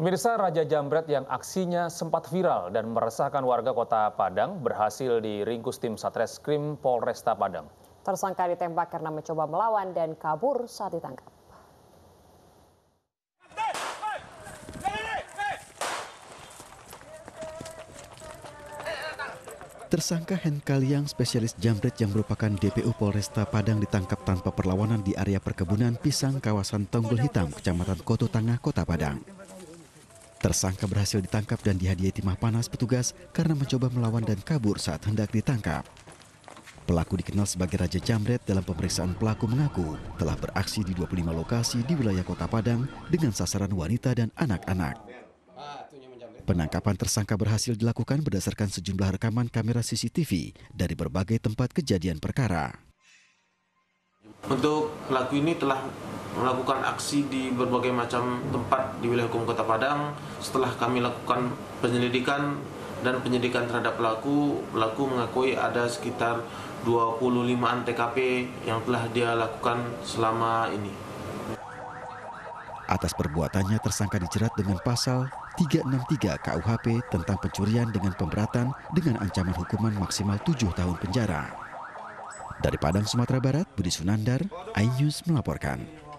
Pemirsa, Raja Jambret yang aksinya sempat viral dan meresahkan warga kota Padang berhasil diringkus tim Satreskrim Polresta Padang. Tersangka ditembak karena mencoba melawan dan kabur saat ditangkap. Tersangka Henkali yang spesialis jambret yang merupakan DPO Polresta Padang ditangkap tanpa perlawanan di area perkebunan pisang kawasan Tonggul Hitam, Kecamatan Koto Tangah, Kota Padang. Tersangka berhasil ditangkap dan dihadiahi timah panas petugas karena mencoba melawan dan kabur saat hendak ditangkap. Pelaku dikenal sebagai Raja Jambret. Dalam pemeriksaan pelaku mengaku telah beraksi di 25 lokasi di wilayah Kota Padang dengan sasaran wanita dan anak-anak. Penangkapan tersangka berhasil dilakukan berdasarkan sejumlah rekaman kamera CCTV dari berbagai tempat kejadian perkara. Untuk pelaku ini telah melakukan aksi di berbagai macam tempat di wilayah hukum Kota Padang. Setelah kami lakukan penyelidikan dan penyidikan terhadap pelaku mengakui ada sekitar 25-an TKP yang telah dia lakukan selama ini. Atas perbuatannya, tersangka dijerat dengan pasal 363 KUHP tentang pencurian dengan pemberatan dengan ancaman hukuman maksimal 7 tahun penjara. Dari Padang, Sumatera Barat, Budi Sunandar, iNews melaporkan.